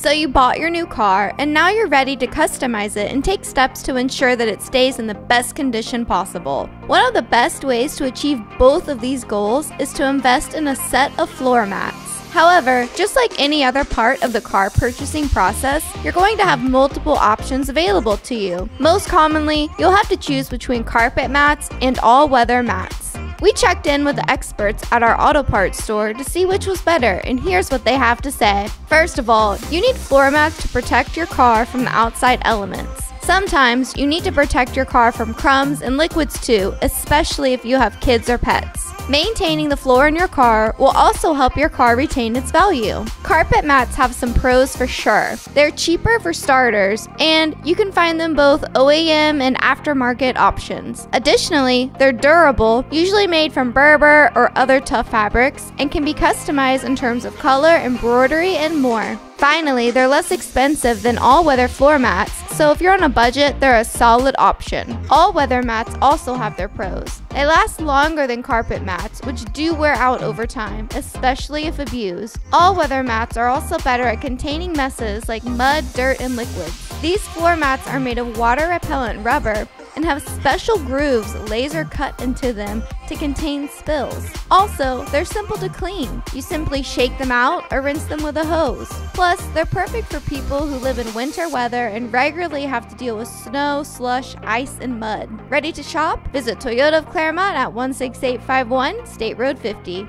So you bought your new car, and now you're ready to customize it and take steps to ensure that it stays in the best condition possible. One of the best ways to achieve both of these goals is to invest in a set of floor mats. However, just like any other part of the car purchasing process, you're going to have multiple options available to you. Most commonly, you'll have to choose between carpet mats and all-weather mats. We checked in with the experts at our auto parts store to see which was better, and here's what they have to say. First of all, you need floor mats to protect your car from the outside elements. Sometimes you need to protect your car from crumbs and liquids too, especially if you have kids or pets. Maintaining the floor in your car will also help your car retain its value. Carpet mats have some pros for sure. They're cheaper for starters, and you can find them both OEM and aftermarket options. Additionally, they're durable, usually made from Berber or other tough fabrics, and can be customized in terms of color, embroidery, and more. Finally, they're less expensive than all-weather floor mats, so if you're on a budget, they're a solid option. All-weather mats also have their pros. They last longer than carpet mats, which do wear out over time, especially if abused. All-weather mats are also better at containing messes like mud, dirt, and liquids. These floor mats are made of water-repellent rubber and have special grooves laser cut into them to contain spills. Also, they're simple to clean. You simply shake them out or rinse them with a hose. Plus, they're perfect for people who live in winter weather and regularly have to deal with snow, slush, ice, and mud. Ready to shop? Visit Toyota of Clermont at 16851 State Road 50.